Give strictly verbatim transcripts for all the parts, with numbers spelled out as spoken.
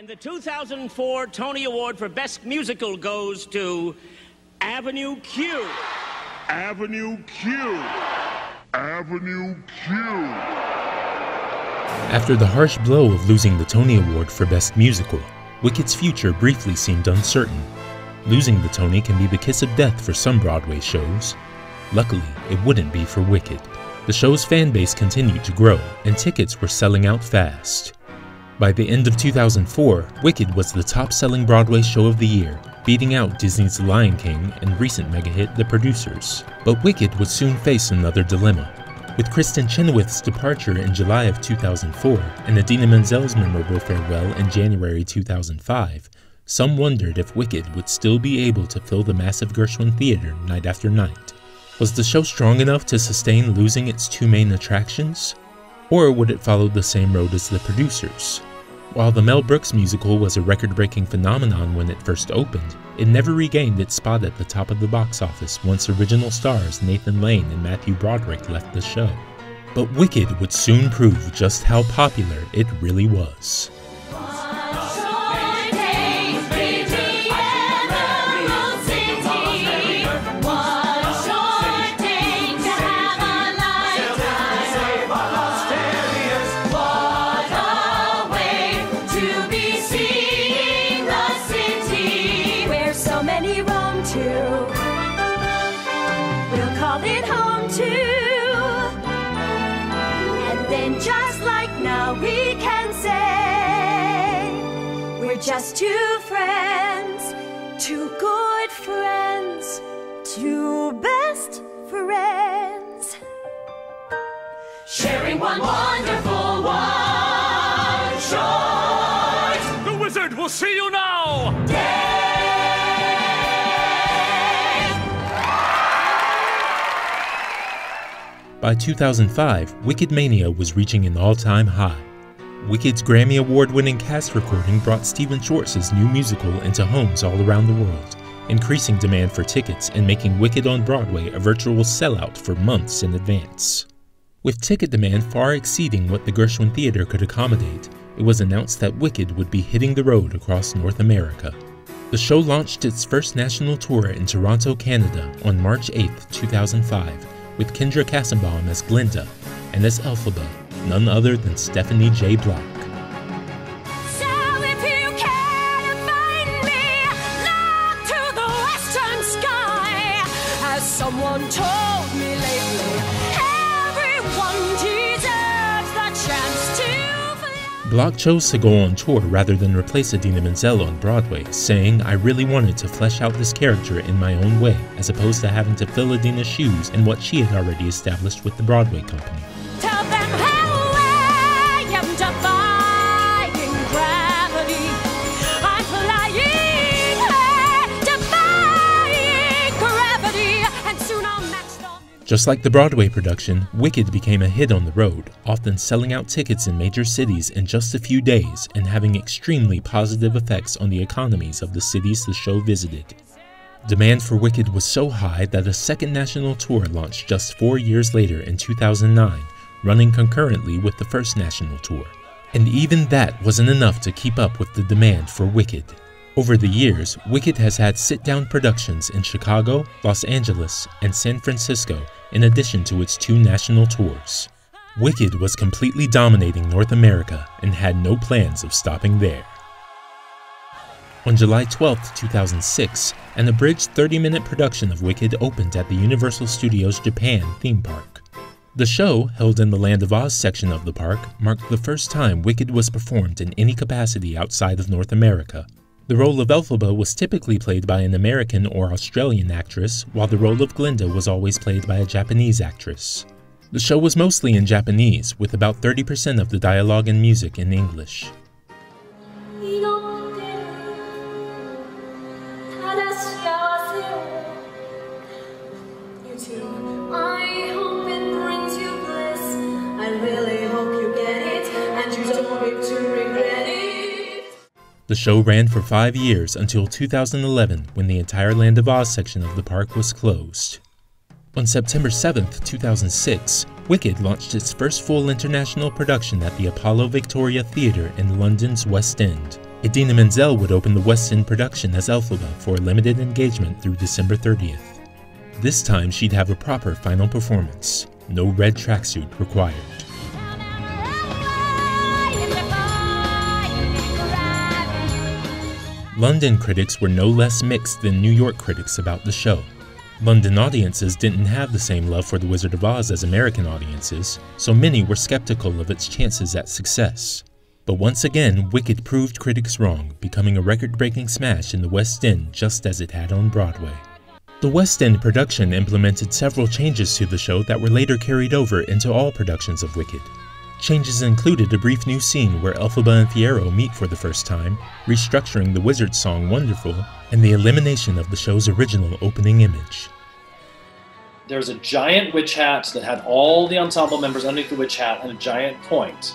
And the two thousand four Tony Award for Best Musical goes to Avenue Q. Avenue Q. Avenue Q. After the harsh blow of losing the Tony Award for Best Musical, Wicked's future briefly seemed uncertain. Losing the Tony can be the kiss of death for some Broadway shows. Luckily, it wouldn't be for Wicked. The show's fan base continued to grow, and tickets were selling out fast. By the end of two thousand four, Wicked was the top-selling Broadway show of the year, beating out Disney's The Lion King and recent mega-hit The Producers. But Wicked would soon face another dilemma. With Kristin Chenoweth's departure in July of two thousand four and Idina Menzel's memorable farewell in January two thousand five, some wondered if Wicked would still be able to fill the massive Gershwin Theater night after night. Was the show strong enough to sustain losing its two main attractions? Or would it follow the same road as The Producers? While the Mel Brooks musical was a record-breaking phenomenon when it first opened, it never regained its spot at the top of the box office once original stars Nathan Lane and Matthew Broderick left the show. But Wicked would soon prove just how popular it really was. Just two friends, two good friends, two best friends, sharing one wonderful one short. The wizard will see you now. Day. By two thousand five, Wicked Mania was reaching an all-time high. Wicked's Grammy Award-winning cast recording brought Stephen Schwartz's new musical into homes all around the world, increasing demand for tickets and making Wicked on Broadway a virtual sellout for months in advance. With ticket demand far exceeding what the Gershwin Theater could accommodate, it was announced that Wicked would be hitting the road across North America. The show launched its first national tour in Toronto, Canada on March eighth, two thousand five, with Kendra Kassenbaum as Glinda and as Elphaba, none other than Stephanie J. Block. So if you can find me, look to the western sky. As someone told me lately, everyone deserves the chance to fly. Block chose to go on tour rather than replace Idina Menzel on Broadway, saying, "I really wanted to flesh out this character in my own way, as opposed to having to fill Idina's shoes and what she had already established with the Broadway company." Tell them how I am defying gravity. I'm flying high, defying gravity, and soon I'll match them. Just like the Broadway production, Wicked became a hit on the road, often selling out tickets in major cities in just a few days and having extremely positive effects on the economies of the cities the show visited. Demand for Wicked was so high that a second national tour launched just four years later in two thousand nine, running concurrently with the first national tour. And even that wasn't enough to keep up with the demand for Wicked. Over the years, Wicked has had sit-down productions in Chicago, Los Angeles, and San Francisco, in addition to its two national tours. Wicked was completely dominating North America and had no plans of stopping there. On July twelfth, two thousand six, an abridged thirty-minute production of Wicked opened at the Universal Studios Japan theme park. The show, held in the Land of Oz section of the park, marked the first time Wicked was performed in any capacity outside of North America. The role of Elphaba was typically played by an American or Australian actress, while the role of Glinda was always played by a Japanese actress. The show was mostly in Japanese, with about thirty percent of the dialogue and music in English. The show ran for five years until two thousand eleven, when the entire Land of Oz section of the park was closed. On September seventh, two thousand six, Wicked launched its first full international production at the Apollo Victoria Theatre in London's West End. Idina Menzel would open the West End production as Elphaba for a limited engagement through December thirtieth. This time she'd have a proper final performance, no red tracksuit required. London critics were no less mixed than New York critics about the show. London audiences didn't have the same love for The Wizard of Oz as American audiences, so many were skeptical of its chances at success. But once again, Wicked proved critics wrong, becoming a record-breaking smash in the West End just as it had on Broadway. The West End production implemented several changes to the show that were later carried over into all productions of Wicked. Changes included a brief new scene where Elphaba and Fiyero meet for the first time, restructuring the wizard's song Wonderful, and the elimination of the show's original opening image. There's a giant witch hat that had all the ensemble members underneath the witch hat and a giant point.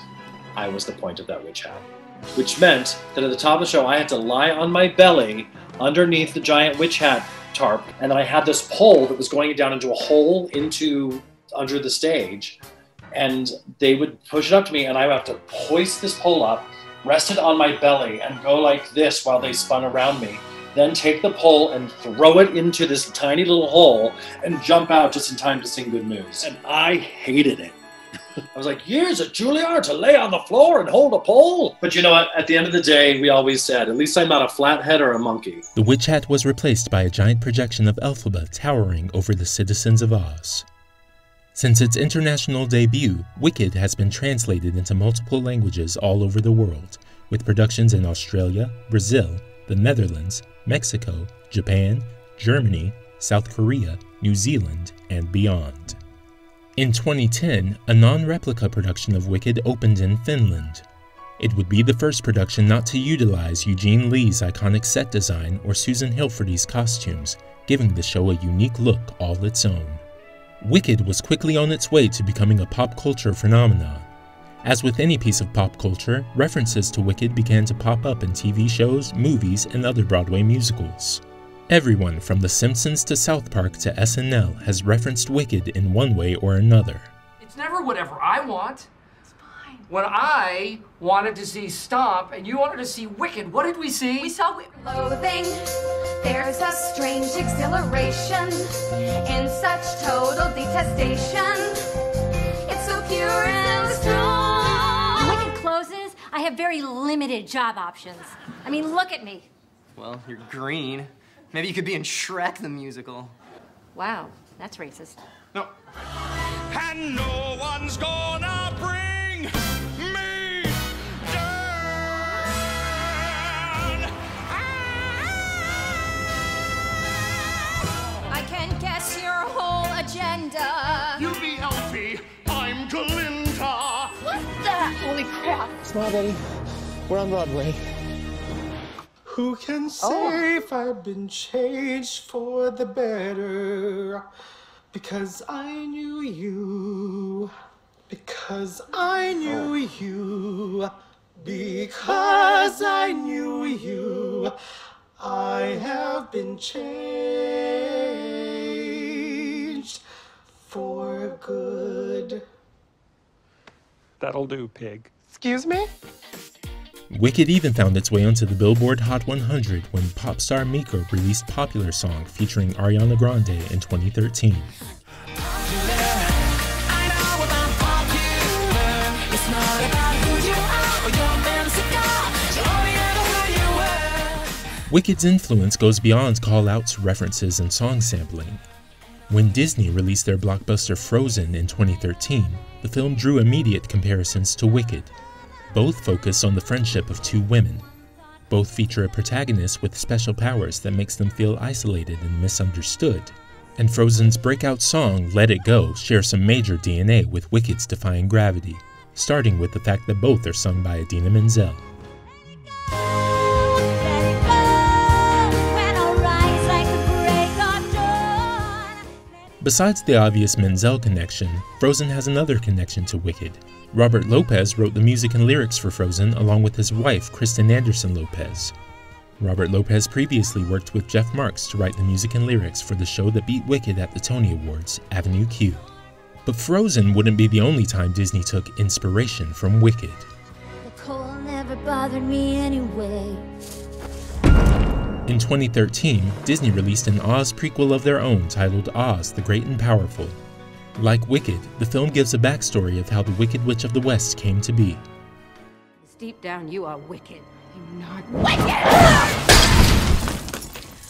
I was the point of that witch hat. Which meant that at the top of the show I had to lie on my belly underneath the giant witch hat tarp, and then I had this pole that was going down into a hole into under the stage. And they would push it up to me, and I would have to hoist this pole up, rest it on my belly, and go like this while they spun around me. Then take the pole and throw it into this tiny little hole and jump out just in time to sing Good News. And I hated it. I was like, years at Juilliard to lay on the floor and hold a pole. But you know what? At the end of the day, we always said, at least I'm not a flathead or a monkey. The witch hat was replaced by a giant projection of Elphaba towering over the citizens of Oz. Since its international debut, Wicked has been translated into multiple languages all over the world, with productions in Australia, Brazil, the Netherlands, Mexico, Japan, Germany, South Korea, New Zealand, and beyond. In twenty ten, a non-replica production of Wicked opened in Finland. It would be the first production not to utilize Eugene Lee's iconic set design or Susan Hilferty's costumes, giving the show a unique look all its own. Wicked was quickly on its way to becoming a pop culture phenomenon. As with any piece of pop culture, references to Wicked began to pop up in T V shows, movies, and other Broadway musicals. Everyone from The Simpsons to South Park to S N L has referenced Wicked in one way or another. It's never whatever I want. It's fine. When I wanted to see Stomp and you wanted to see Wicked, what did we see? We saw loathing. There's a strange exhilaration in such total detestation. It's so pure and strong. When Wicked closes, I have very limited job options. I mean, look at me. Well, you're green. Maybe you could be in Shrek the musical. Wow, that's racist. No. And no one's gonna bring me down. I can guess your whole agenda. You be Elfie, I'm Glinda. What's that? Holy crap. Smile, buddy. We're on Broadway. Who can say oh. if I've been changed for the better? Because I knew you. Because I knew oh. you. Because I knew you. I have been changed for good. That'll do, pig. Excuse me? Wicked even found its way onto the Billboard Hot one hundred when pop star Mika released Popular Song featuring Ariana Grande in twenty thirteen. Wicked's influence goes beyond call-outs, references, and song sampling. When Disney released their blockbuster Frozen in twenty thirteen, the film drew immediate comparisons to Wicked. Both focus on the friendship of two women. Both feature a protagonist with special powers that makes them feel isolated and misunderstood. And Frozen's breakout song, Let It Go, shares some major D N A with Wicked's Defying Gravity, starting with the fact that both are sung by Idina Menzel. Besides the obvious Menzel connection, Frozen has another connection to Wicked. Robert Lopez wrote the music and lyrics for Frozen along with his wife, Kristen Anderson Lopez. Robert Lopez previously worked with Jeff Marks to write the music and lyrics for the show that beat Wicked at the Tony Awards, Avenue Q. But Frozen wouldn't be the only time Disney took inspiration from Wicked. The cold never bothered me anyway. In twenty thirteen, Disney released an Oz prequel of their own titled Oz the Great and Powerful. Like Wicked, the film gives a backstory of how the Wicked Witch of the West came to be. Deep down, you are wicked. You're not wicked!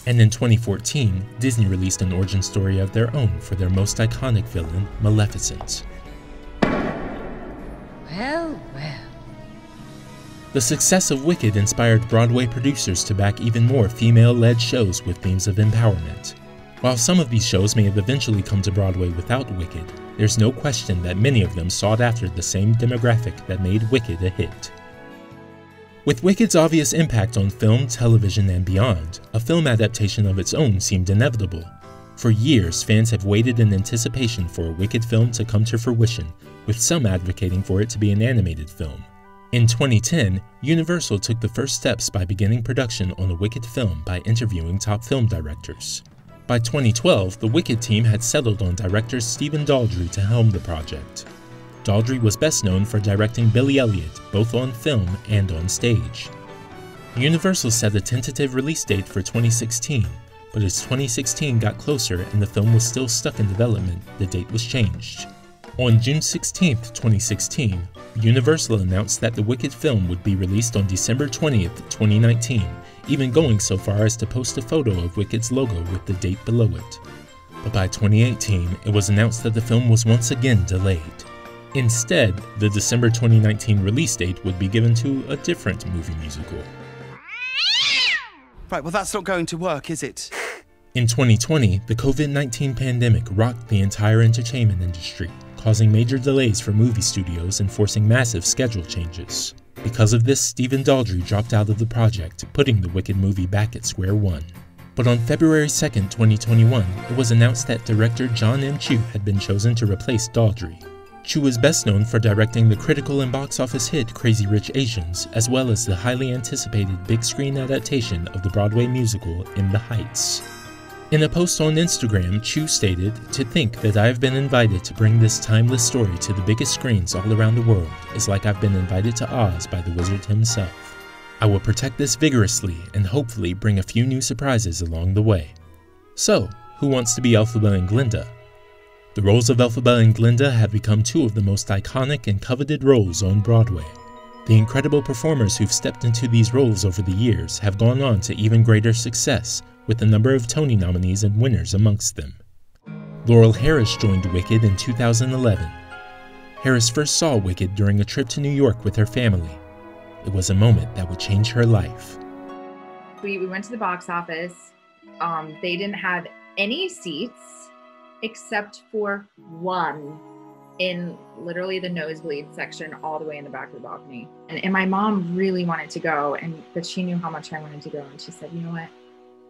And in twenty fourteen, Disney released an origin story of their own for their most iconic villain, Maleficent. Well, well. The success of Wicked inspired Broadway producers to back even more female-led shows with themes of empowerment. While some of these shows may have eventually come to Broadway without Wicked, there's no question that many of them sought after the same demographic that made Wicked a hit. With Wicked's obvious impact on film, television, and beyond, a film adaptation of its own seemed inevitable. For years, fans have waited in anticipation for a Wicked film to come to fruition, with some advocating for it to be an animated film. In twenty ten, Universal took the first steps by beginning production on a Wicked film by interviewing top film directors. By twenty twelve, the Wicked team had settled on director Stephen Daldry to helm the project. Daldry was best known for directing Billy Elliot, both on film and on stage. Universal set a tentative release date for twenty sixteen, but as twenty sixteen got closer and the film was still stuck in development, the date was changed. On June sixteenth, twenty sixteen, Universal announced that the Wicked film would be released on December twentieth, twenty nineteen, even going so far as to post a photo of Wicked's logo with the date below it. But by twenty eighteen, it was announced that the film was once again delayed. Instead, the December twenty nineteen release date would be given to a different movie musical. Right, well that's not going to work, is it? In twenty twenty, the COVID nineteen pandemic rocked the entire entertainment industry, causing major delays for movie studios and forcing massive schedule changes. Because of this, Stephen Daldry dropped out of the project, putting the Wicked movie back at square one. But on February second, twenty twenty-one, it was announced that director John M. Chu had been chosen to replace Daldry. Chu is best known for directing the critical and box office hit Crazy Rich Asians, as well as the highly anticipated big screen adaptation of the Broadway musical In the Heights. In a post on Instagram, Chu stated, "To think that I have been invited to bring this timeless story to the biggest screens all around the world is like I've been invited to Oz by the wizard himself. I will protect this vigorously and hopefully bring a few new surprises along the way." So, who wants to be Elphaba and Glinda? The roles of Elphaba and Glinda have become two of the most iconic and coveted roles on Broadway. The incredible performers who've stepped into these roles over the years have gone on to even greater success, with a number of Tony nominees and winners amongst them. Laurel Harris joined Wicked in two thousand eleven. Harris first saw Wicked during a trip to New York with her family. It was a moment that would change her life. We, we went to the box office. Um, they didn't have any seats except for one in literally the nosebleed section all the way in the back of the balcony. And, and my mom really wanted to go, and but she knew how much I wanted to go, and she said, "You know what?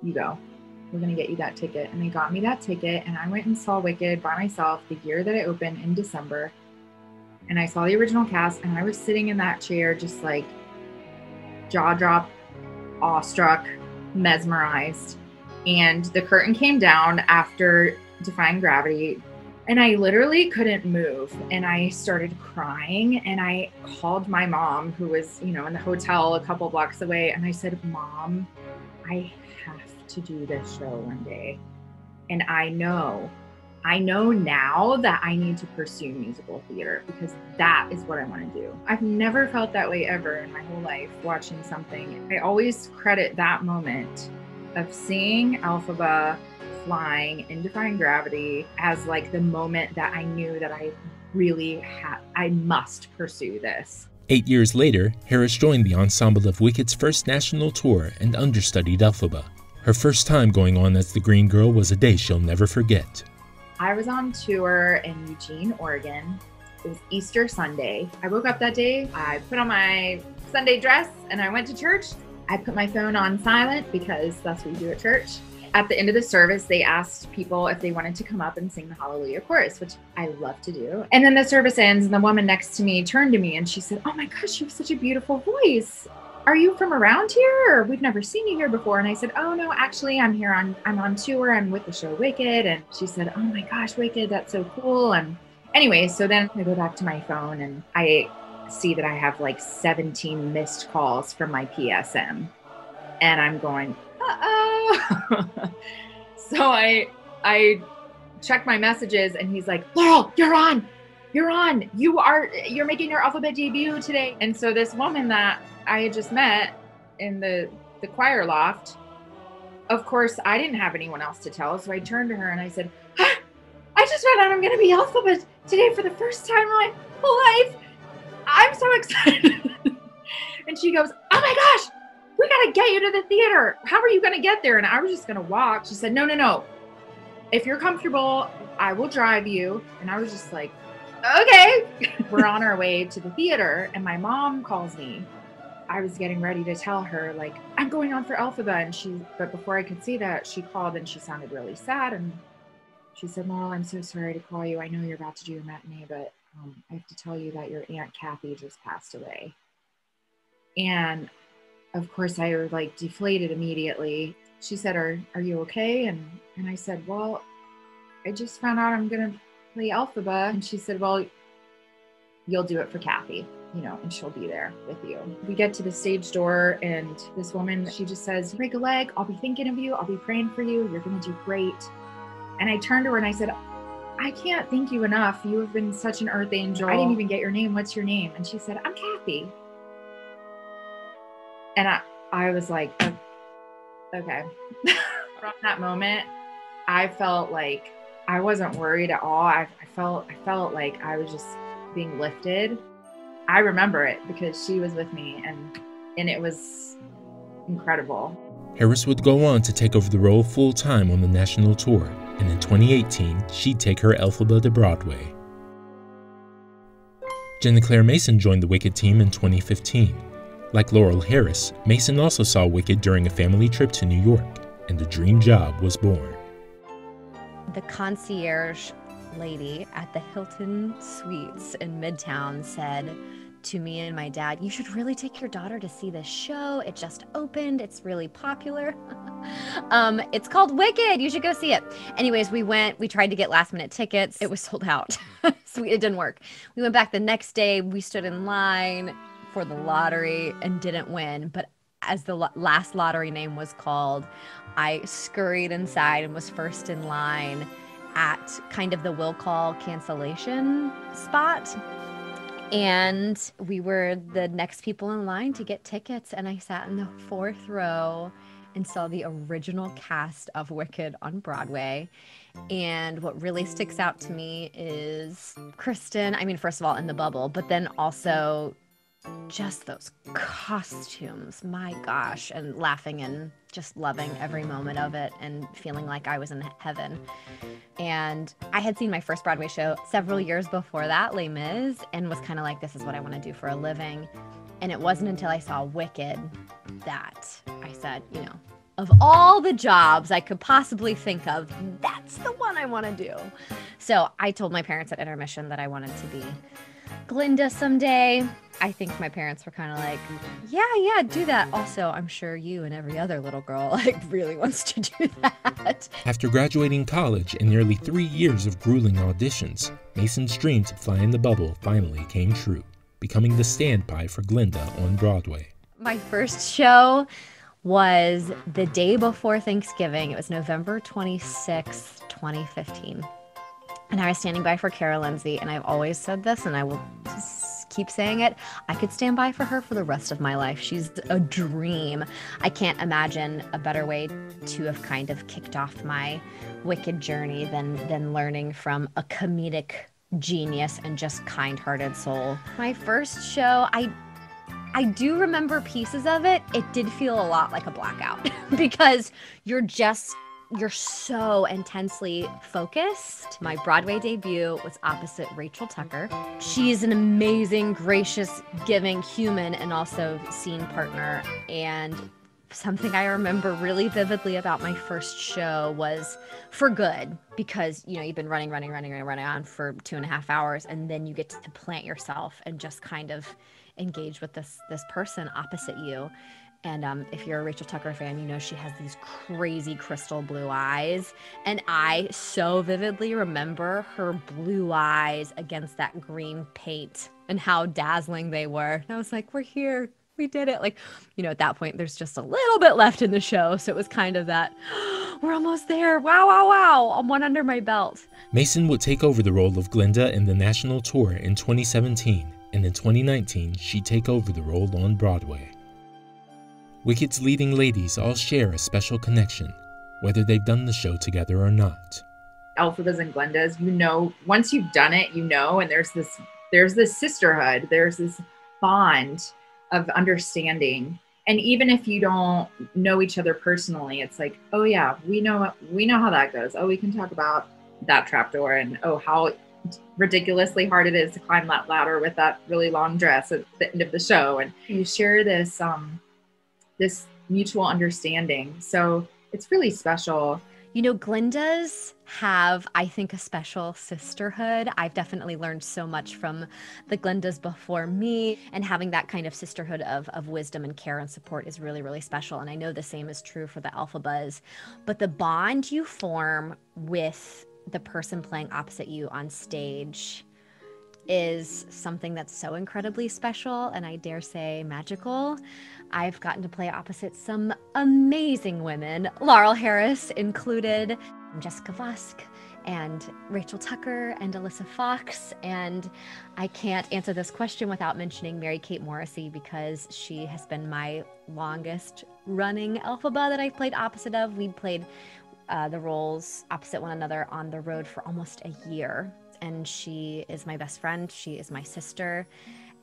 You go. We're gonna get you that ticket." And they got me that ticket, and I went and saw Wicked by myself the year that it opened in December. And I saw the original cast, and I was sitting in that chair just like jaw drop, awestruck, mesmerized. And the curtain came down after Defying Gravity, and I literally couldn't move. And I started crying, and I called my mom, who was, you know, in the hotel a couple blocks away. And I said, "Mom, I have to do this show one day. And I know, I know now that I need to pursue musical theater, because that is what I want to do." I've never felt that way ever in my whole life watching something. I always credit that moment of seeing Elphaba flying in Defying Gravity as like the moment that I knew that I really had, I must pursue this. Eight years later, Harris joined the ensemble of Wicked's first national tour and understudied Elphaba. Her first time going on as the Green Girl was a day she'll never forget. I was on tour in Eugene, Oregon. It was Easter Sunday. I woke up that day, I put on my Sunday dress, and I went to church. I put my phone on silent, because that's what you do at church. At the end of the service, they asked people if they wanted to come up and sing the Hallelujah chorus, which I love to do. And then the service ends, and the woman next to me turned to me and she said, "Oh my gosh, you have such a beautiful voice. Are you from around here? Or we've never seen you here before." And I said, "Oh no, actually I'm here on, I'm on tour. I'm with the show Wicked." And she said, "Oh my gosh, Wicked, that's so cool." And anyway, so then I go back to my phone and I see that I have like seventeen missed calls from my P S M. And I'm going, uh-oh. So I, I check my messages and he's like, Laurel, you're on, you're on. You are, you're making your Elphaba debut today. And so this woman that I had just met in the, the choir loft, of course, I didn't have anyone else to tell. So I turned to her and I said, ah, I just found out I'm going to be Elphaba today for the first time in my whole life. I'm so excited. And she goes, oh my gosh, we got to get you to the theater. How are you going to get there? And I was just going to walk. She said, no, no, no. If you're comfortable, I will drive you. And I was just like, okay. We're on our way to the theater. And my mom calls me. I was getting ready to tell her, like, I'm going on for Elphaba. And she, but before I could see that, she called and she sounded really sad. And she said, Laurel, I'm so sorry to call you. I know you're about to do your matinee, but um, I have to tell you that your Aunt Kathy just passed away. And of course I was like deflated immediately. She said, are, are you okay? And, and I said, well, I just found out I'm gonna play Elphaba. And she said, well, you'll do it for Kathy, you know, and she'll be there with you. We get to the stage door and this woman, she just says, break a leg, I'll be thinking of you, I'll be praying for you, you're gonna do great. And I turned to her and I said, I can't thank you enough. You have been such an earth angel. I didn't even get your name, what's your name? And she said, I'm Kathy. And I, I was like, okay. From that moment, I felt like I wasn't worried at all. I, I felt, I felt like I was just being lifted. I remember it because she was with me and, and it was incredible. Harris would go on to take over the role full-time on the national tour, and in twenty eighteen, she'd take her Elphaba to Broadway. Ginna Claire Mason joined the Wicked team in twenty fifteen. Like Laurel Harris, Mason also saw Wicked during a family trip to New York, and the dream job was born. The concierge lady at the Hilton Suites in Midtown said to me and my dad, you should really take your daughter to see this show. It just opened, it's really popular. um, it's called Wicked, you should go see it. Anyways, we went, we tried to get last minute tickets. It was sold out, so it didn't work. We went back the next day, we stood in line for the lottery and didn't win, but as the lo- last lottery name was called, I scurried inside and was first in line at kind of the will call cancellation spot. And we were the next people in line to get tickets, and I sat in the fourth row and saw the original cast of Wicked on Broadway. And what really sticks out to me is Kristin, I mean, first of all, in the bubble, but then also just those costumes, my gosh, and laughing and just loving every moment of it and feeling like I was in heaven. And I had seen my first Broadway show several years before that, Les Mis, and was kind of like, this is what I want to do for a living. And it wasn't until I saw Wicked that I said, you know, of all the jobs I could possibly think of, that's the one I want to do. So I told my parents at intermission that I wanted to be Glinda someday. I think my parents were kind of like, yeah, yeah, do that. Also, I'm sure you and every other little girl like really wants to do that. After graduating college and nearly three years of grueling auditions, Mason's dream to fly in the bubble finally came true, becoming the standby for Glinda on Broadway. My first show was the day before Thanksgiving. It was November twenty-sixth, twenty fifteen. And I was standing by for Kara Lindsey, and I've always said this, and I will just keep saying it. I could stand by for her for the rest of my life. She's a dream. I can't imagine a better way to have kind of kicked off my Wicked journey than, than learning from a comedic genius and just kind-hearted soul. My first show, I... I do remember pieces of it. It did feel a lot like a blackout because you're just, you're so intensely focused. My Broadway debut was opposite Rachel Tucker. She's an amazing, gracious, giving human and also scene partner. And something I remember really vividly about my first show was for good, because, you know, you've been running, running, running, running, running on for two and a half hours. And then you get to plant yourself and just kind of engage with this this person opposite you. And um, if you're a Rachel Tucker fan, you know she has these crazy crystal blue eyes. And I so vividly remember her blue eyes against that green paint and how dazzling they were. And I was like, we're here. We did it. Like, you know, at that point, there's just a little bit left in the show. So it was kind of that, oh, we're almost there. Wow, wow, wow. I'm one under my belt. Mason would take over the role of Glinda in the national tour in twenty seventeen. And in twenty nineteen, she'd take over the role on Broadway. Wicked's leading ladies all share a special connection, whether they've done the show together or not. Elphaba's and Glinda's, you know, once you've done it, you know, and there's this, there's this sisterhood, there's this bond of understanding. And even if you don't know each other personally, it's like, oh yeah, we know, we know how that goes. Oh, we can talk about that trapdoor and oh, how ridiculously hard it is to climb that ladder with that really long dress at the end of the show. And you share this, um, this mutual understanding. So it's really special. You know, Glinda's have, I think, a special sisterhood. I've definitely learned so much from the Glindas before me, and having that kind of sisterhood of, of wisdom and care and support is really, really special. And I know the same is true for the Elphabas, but the bond you form with the person playing opposite you on stage is something that's so incredibly special, and I dare say magical. I've gotten to play opposite some amazing women, Laurel Harris included, Jessica Vosk, and Rachel Tucker, and Alyssa Fox, and I can't answer this question without mentioning Mary-Kate Morrissey, because she has been my longest running Elphaba that I've played opposite of. We played uh, the roles opposite one another on the road for almost a year, and she is my best friend, she is my sister.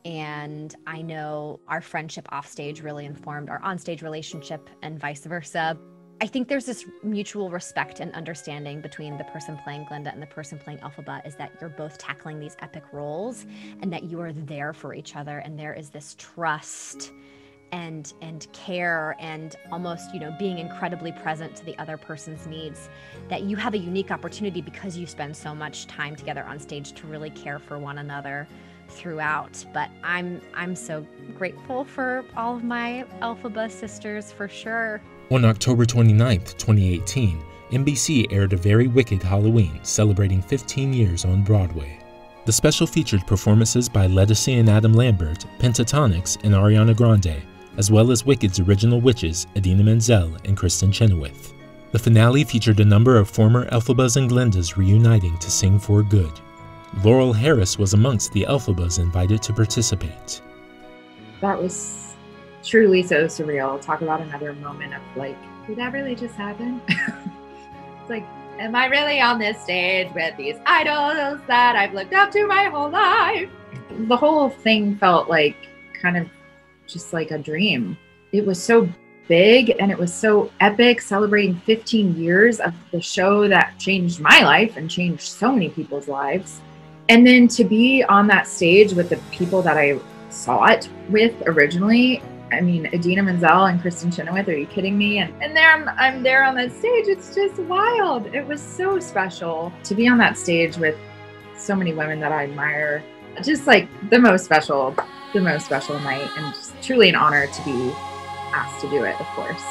And I know our friendship off stage really informed our on-stage relationship and vice versa. I think there's this mutual respect and understanding between the person playing Glinda and the person playing Elphaba, is that you're both tackling these epic roles and that you are there for each other. And there is this trust and and care and almost, you know, being incredibly present to the other person's needs, that you have a unique opportunity because you spend so much time together on stage to really care for one another throughout. But I'm I'm so grateful for all of my Elphaba sisters, for sure. On October twenty-ninth, twenty eighteen, N B C aired a very Wicked Halloween celebrating fifteen years on Broadway. The special featured performances by Ledisi and Adam Lambert, Pentatonix and Ariana Grande, as well as Wicked's original witches, Idina Menzel and Kristin Chenoweth. The finale featured a number of former Elphabas and Glindas reuniting to sing for good. Laurel Harris was amongst the Elphabas invited to participate. That was truly so surreal. Talk about another moment of like, did that really just happen? It's like, am I really on this stage with these idols that I've looked up to my whole life? The whole thing felt like kind of just like a dream. It was so big and it was so epic, celebrating fifteen years of the show that changed my life and changed so many people's lives. And then to be on that stage with the people that I saw it with originally, I mean, Idina Menzel and Kristin Chenoweth, are you kidding me? And, and there I'm, I'm there on that stage, it's just wild. It was so special to be on that stage with so many women that I admire. Just like the most special, the most special night, and just truly an honor to be asked to do it, of course.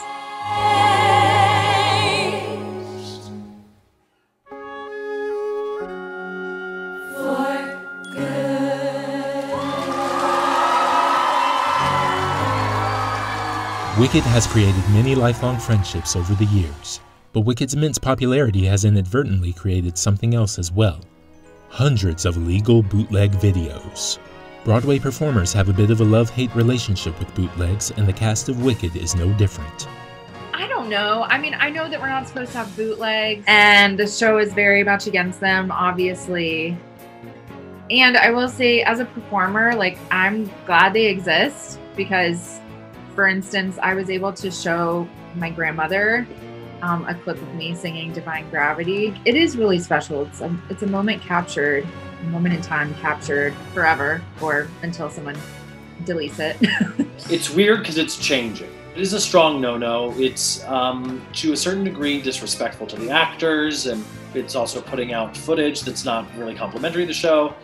Wicked has created many lifelong friendships over the years, but Wicked's immense popularity has inadvertently created something else as well. Hundreds of illegal bootleg videos. Broadway performers have a bit of a love-hate relationship with bootlegs, and the cast of Wicked is no different. I don't know. I mean, I know that we're not supposed to have bootlegs, and the show is very much against them, obviously. And I will say, as a performer, like, I'm glad they exist, because for instance, I was able to show my grandmother um, a clip of me singing Defying Gravity. It is really special. It's a, it's a moment captured, a moment in time captured forever, or until someone deletes it. It's weird because it's changing. It is a strong no-no. It's, um, to a certain degree, disrespectful to the actors, and it's also putting out footage that's not really complimentary to the show.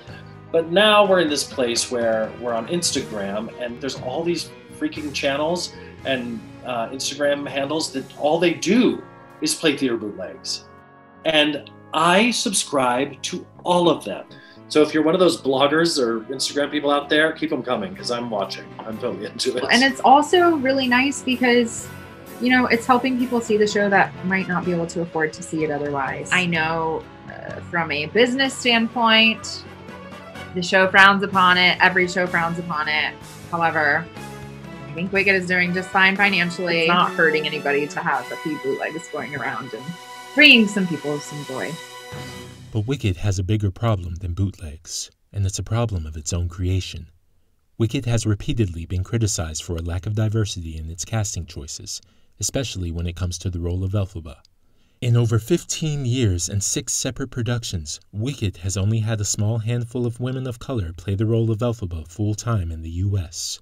But now we're in this place where we're on Instagram, and there's all these freaking channels and uh, Instagram handles that all they do is play theater bootlegs. And I subscribe to all of them. So if you're one of those bloggers or Instagram people out there, keep them coming, because I'm watching. I'm totally into it. And it's also really nice because, you know, it's helping people see the show that might not be able to afford to see it otherwise. I know uh, from a business standpoint, the show frowns upon it. Every show frowns upon it. However, I think Wicked is doing just fine financially. It's not hurting anybody to have a few bootlegs going around and bringing some people some joy. But Wicked has a bigger problem than bootlegs, and it's a problem of its own creation. Wicked has repeatedly been criticized for a lack of diversity in its casting choices, especially when it comes to the role of Elphaba. In over fifteen years and six separate productions, Wicked has only had a small handful of women of color play the role of Elphaba full-time in the U S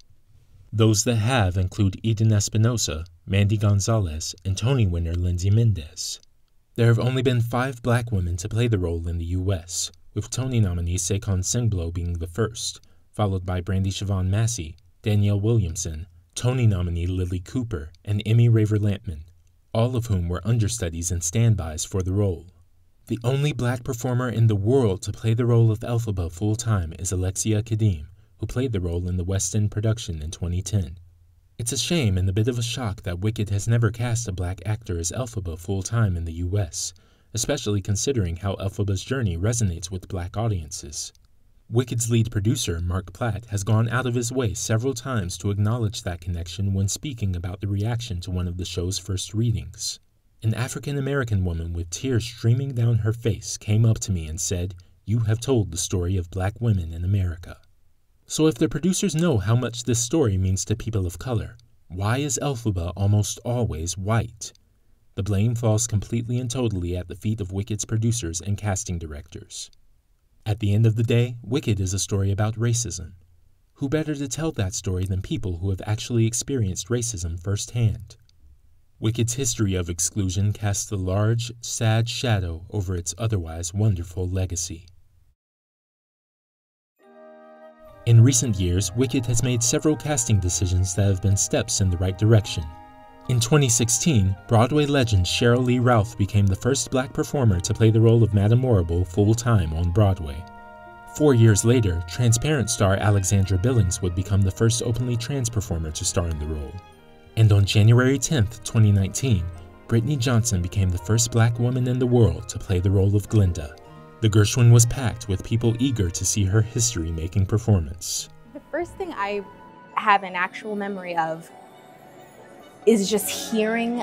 Those that have include Eden Espinosa, Mandy Gonzalez, and Tony winner Lindsay Mendez. There have only been five black women to play the role in the U S, with Tony nominee Saquon Singblow being the first, followed by Brandy Siobhan Massey, Danielle Williamson, Tony nominee Lily Cooper, and Emmy Raver-Lampman, all of whom were understudies and standbys for the role. The only black performer in the world to play the role of Elphaba full-time is Alexia Kadeem, who played the role in the West End production in twenty ten. It's a shame and a bit of a shock that Wicked has never cast a black actor as Elphaba full-time in the U S, especially considering how Elphaba's journey resonates with black audiences. Wicked's lead producer, Mark Platt, has gone out of his way several times to acknowledge that connection when speaking about the reaction to one of the show's first readings. An African-American woman with tears streaming down her face came up to me and said, "You have told the story of black women in America." So if the producers know how much this story means to people of color, why is Elphaba almost always white? The blame falls completely and totally at the feet of Wicked's producers and casting directors. At the end of the day, Wicked is a story about racism. Who better to tell that story than people who have actually experienced racism firsthand? Wicked's history of exclusion casts a large, sad shadow over its otherwise wonderful legacy. In recent years, Wicked has made several casting decisions that have been steps in the right direction. In twenty sixteen, Broadway legend Cheryl Lee Ralph became the first black performer to play the role of Madame Orrible full-time on Broadway. Four years later, Transparent star Alexandra Billings would become the first openly trans performer to star in the role. And on January tenth, twenty nineteen, Brittany Johnson became the first black woman in the world to play the role of Glinda. The Gershwin was packed with people eager to see her history-making performance. The first thing I have an actual memory of is just hearing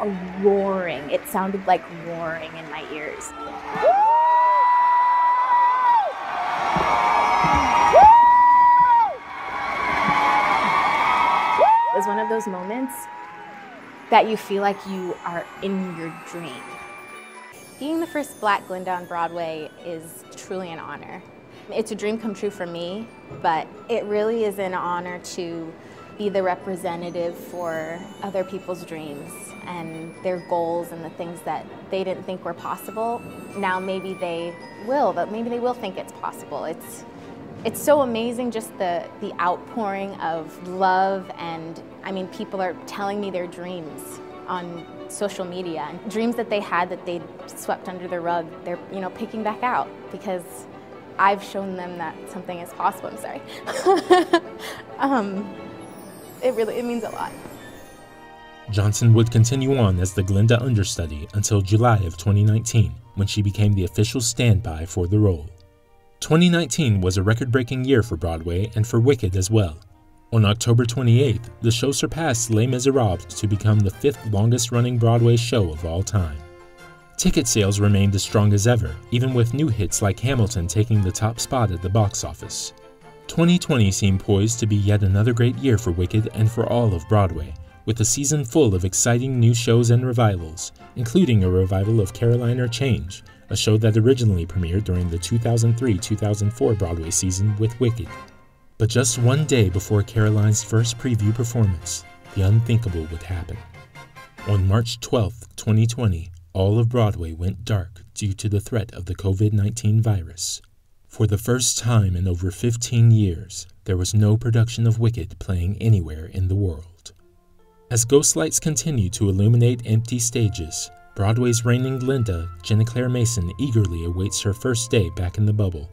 a roaring. It sounded like roaring in my ears. It was one of those moments that you feel like you are in your dream. Being the first black Glinda on Broadway is truly an honor. It's a dream come true for me, but it really is an honor to be the representative for other people's dreams and their goals and the things that they didn't think were possible. Now maybe they will, but maybe they will think it's possible. It's, it's so amazing, just the, the outpouring of love, and I mean, people are telling me their dreams on social media, and dreams that they had that they swept under the rug, they're, you know, picking back out because I've shown them that something is possible. I'm sorry. um, it really, it means a lot. Johnson would continue on as the Glinda understudy until July of twenty nineteen, when she became the official standby for the role. twenty nineteen was a record-breaking year for Broadway and for Wicked as well. On October twenty-eighth, the show surpassed Les Miserables to become the fifth longest-running Broadway show of all time. Ticket sales remained as strong as ever, even with new hits like Hamilton taking the top spot at the box office. twenty twenty seemed poised to be yet another great year for Wicked and for all of Broadway, with a season full of exciting new shows and revivals, including a revival of Carolina Change, a show that originally premiered during the two thousand three two thousand four Broadway season with Wicked. But just one day before Caroline's first preview performance, the unthinkable would happen. On March twelfth, twenty twenty, all of Broadway went dark due to the threat of the COVID nineteen virus. For the first time in over fifteen years, there was no production of Wicked playing anywhere in the world. As ghost lights continued to illuminate empty stages, Broadway's reigning Glinda, Ginna Claire Mason, eagerly awaits her first day back in the bubble.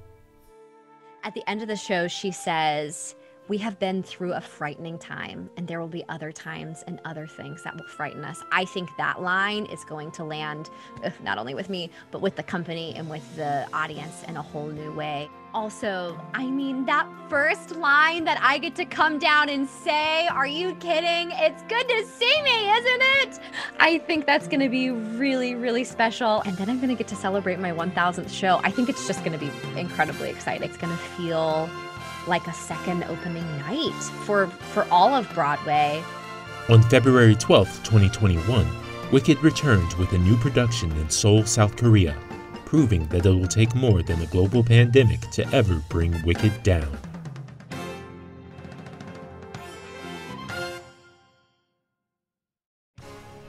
At the end of the show, she says, "We have been through a frightening time, and there will be other times and other things that will frighten us." I think that line is going to land not only with me, but with the company and with the audience in a whole new way. Also, I mean, that first line that I get to come down and say, "Are you kidding? It's good to see me, isn't it?" I think that's gonna be really, really special. And then I'm gonna get to celebrate my one thousandth show. I think it's just gonna be incredibly exciting. It's gonna feel like a second opening night for, for all of Broadway. On February twelfth, twenty twenty-one, Wicked returned with a new production in Seoul, South Korea, proving that it will take more than a global pandemic to ever bring Wicked down.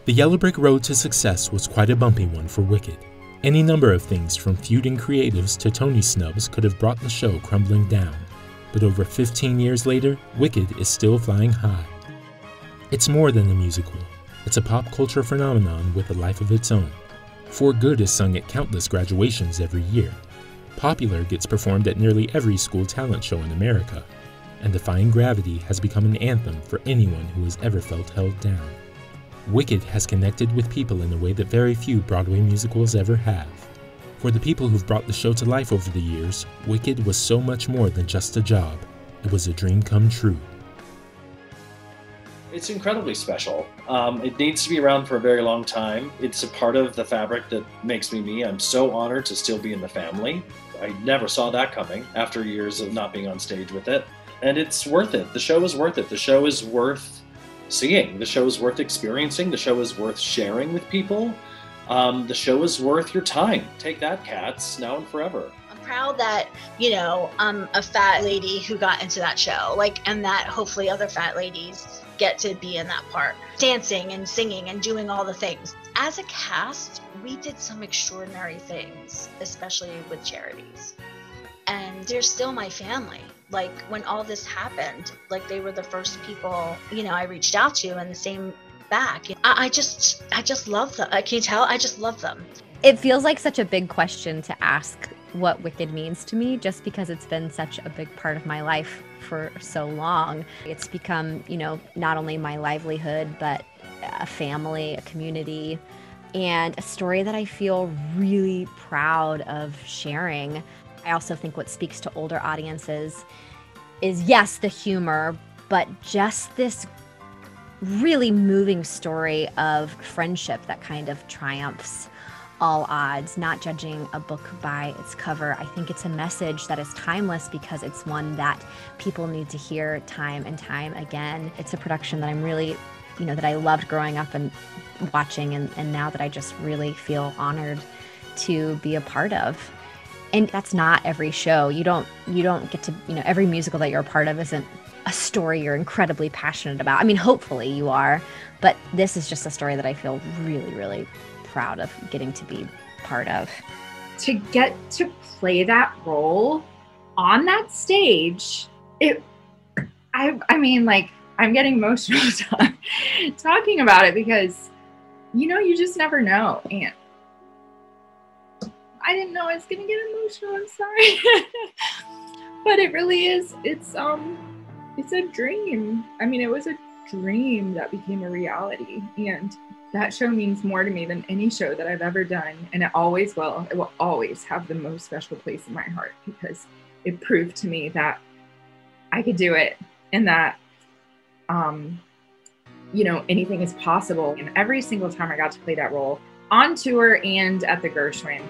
The yellow brick road to success was quite a bumpy one for Wicked. Any number of things from feuding creatives to Tony snubs could have brought the show crumbling down. But over fifteen years later, Wicked is still flying high. It's more than a musical. It's a pop culture phenomenon with a life of its own. For Good is sung at countless graduations every year. Popular gets performed at nearly every school talent show in America. And Defying Gravity has become an anthem for anyone who has ever felt held down. Wicked has connected with people in a way that very few Broadway musicals ever have. For the people who've brought the show to life over the years, Wicked was so much more than just a job. It was a dream come true. It's incredibly special. Um, it needs to be around for a very long time. It's a part of the fabric that makes me me. I'm so honored to still be in the family. I never saw that coming after years of not being on stage with it. And it's worth it. The show is worth it. The show is worth seeing. The show is worth experiencing. The show is worth sharing with people. Um, the show is worth your time. Take that, cats, now and forever. I'm proud that, you know, I'm a fat lady who got into that show, like, and that hopefully other fat ladies get to be in that part, dancing and singing and doing all the things. As a cast, we did some extraordinary things, especially with charities. And they're still my family. Like, when all this happened, like, they were the first people, you know, I reached out to, and the same back. I, I just, I just love them. Can you tell? I just love them. It feels like such a big question to ask what Wicked means to me, just because it's been such a big part of my life for so long. It's become, you know, not only my livelihood, but a family, a community, and a story that I feel really proud of sharing. I also think what speaks to older audiences is, yes, the humor, but just this really moving story of friendship that kind of triumphs all odds, not judging a book by its cover. I think it's a message that is timeless because it's one that people need to hear time and time again. It's a production that I'm really, you know, that I loved growing up and watching, and, and now that I just really feel honored to be a part of. And that's not every show. You don't, you don't get to, you know, every musical that you're a part of isn't a story you're incredibly passionate about. I mean, hopefully you are, but this is just a story that I feel really, really proud of getting to be part of. To get to play that role on that stage, it, I, I mean, like, I'm getting emotional talking about it because, you know, you just never know. And I didn't know I was gonna get emotional, I'm sorry. But it really is, it's, um, it's a dream. I mean, it was a dream that became a reality, and that show means more to me than any show that I've ever done, and it always will. It will always have the most special place in my heart because it proved to me that I could do it, and that, um, you know, anything is possible. And every single time I got to play that role on tour and at the Gershwin,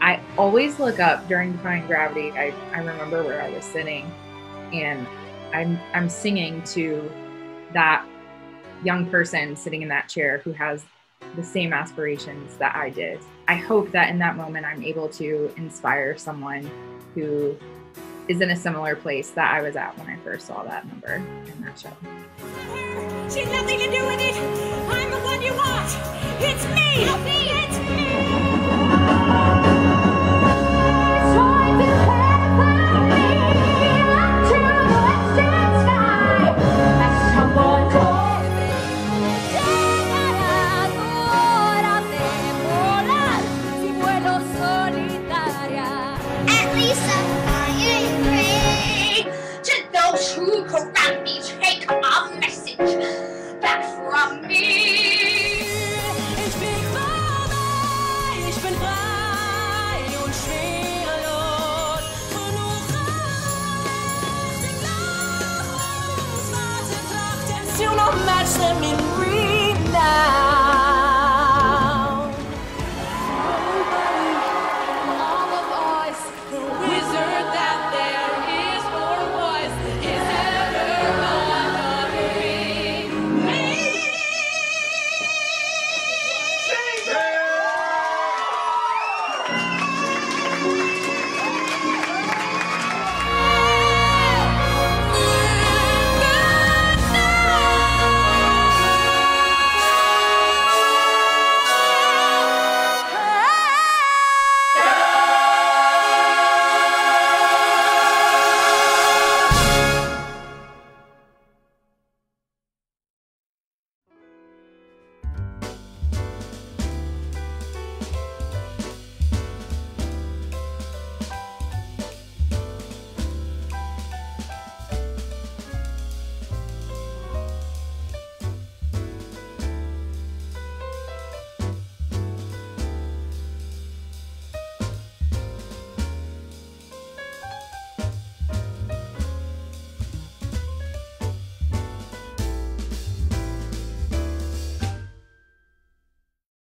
I always look up during Defying Gravity. I, I remember where I was sitting, and I'm, I'm singing to that young person sitting in that chair who has the same aspirations that I did. I hope that in that moment I'm able to inspire someone who is in a similar place that I was at when I first saw that number in that show. She had nothing to do with it. I'm the one you want. It's me. It's me. It's me. you don't match them in real life.